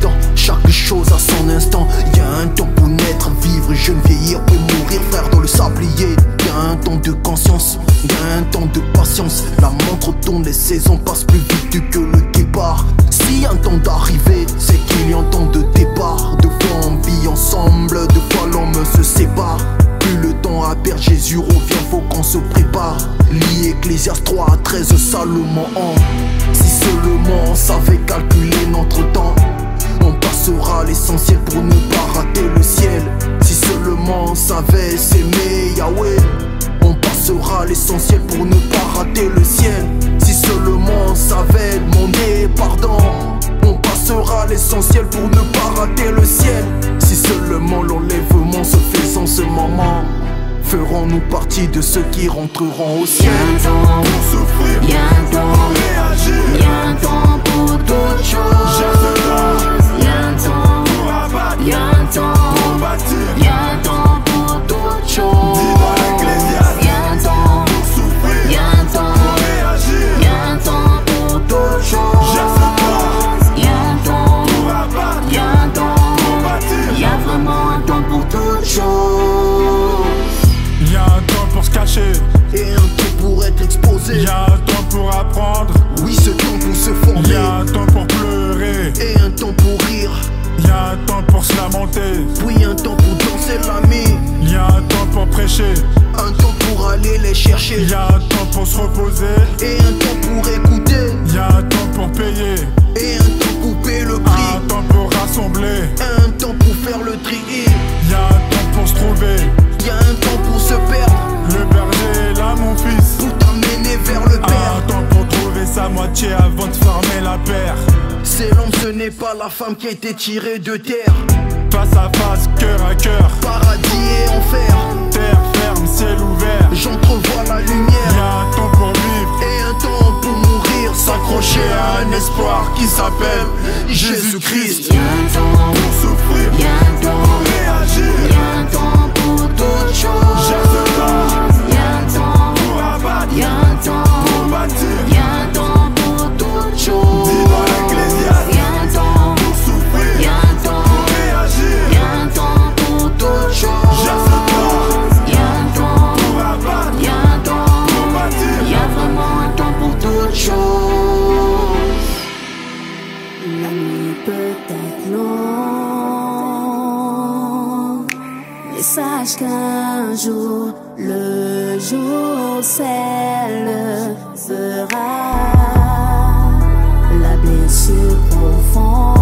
temps, chaque chose à son instant. Il y a un temps pour naître, vivre, jeune, vieillir, puis mourir, frère, dans le sablier. Il y a un temps de conscience, il y a un temps de patience. La montre tourne, les saisons passent plus vite que le guépard. S'il y a un temps d'arrivée, c'est qu'il y a un temps de départ. De fois on vit ensemble, de fois l'homme se sépare. Plus le temps à perdre, Jésus revient, faut qu'on se prépare. Lis Ecclésiaste 3:13, Salomon. Si seulement on savait calculer notre temps, on passera l'essentiel pour ne pas rater le ciel. Si seulement on savait s'aimer Yahweh, on passera l'essentiel pour ne pas rater le ciel. Si seulement on savait demander pardon, on passera l'essentiel pour ne pas rater le ciel. Si seulement l'enlèvement se fait en ce moment, ferons-nous partie de ceux qui rentreront au ciel. Y'a un temps pour souffrir, y'a un temps pour réagir, y'a un temps pour d'autres choses. Y'a un temps pour abattre, y'a un temps pour bâtir, y'a un temps pour d'autres choses. Dis dans l'Ecclésiaste, y'a un temps pour souffrir, y'a un temps pour réagir, y'a un temps pour d'autres choses. Y'a un temps pour abattre, y'a un temps pour bâtir, y'a vraiment un temps pour toutes choses. Y'a un temps pour se cacher et un temps pour être exposé. Y'a un temps pour apprendre, oui ce temps pour se former. Y'a un temps pour pleurer et un temps pour rire. Y'a un temps pour se lamenter, puis un temps pour danser l'ami. Y'a un temps pour prêcher, un temps pour aller les chercher. Y'a un temps pour se reposer et un temps pour écouter. Y'a un temps pour payer et un temps pour payer le prix. Un temps pour rassembler, un temps pour faire le tri. Y'a un temps pour se trouver, y'a un temps pour se perdre. Le berger est là mon fils, pour t'amener vers le Père. Un temps pour trouver sa moitié avant de former la paire. C'est l'homme, ce n'est pas la femme qui a été tirée de terre. Face à face, cœur à cœur, paradis et enfer. Terre ferme, ciel ouvert, j'entrevois la lumière. Y'a un temps pour vivre et un temps pour mourir, s'accrocher à un espoir qui s'appelle Jésus-Christ. Y'a un temps pour souffrir, y'a un temps pour réagir, y'a un temps pour d'autres choses. J'ai ce temps, y'a un temps pour abattre, y'a un temps pour bâtir, y'a un temps pour d'autres choses. Dis dans l'Ecclésiaste, y'a un temps pour souffrir, y'a un temps pour réagir, y'a un temps pour d'autres choses. J'ai ce temps, y'a un temps pour abattre, y'a un temps pour bâtir, y'a vraiment un temps pour d'autres choses. La nuit peut être longue, mais sache qu'un jour, le jour s'élèvera. La blessure profonde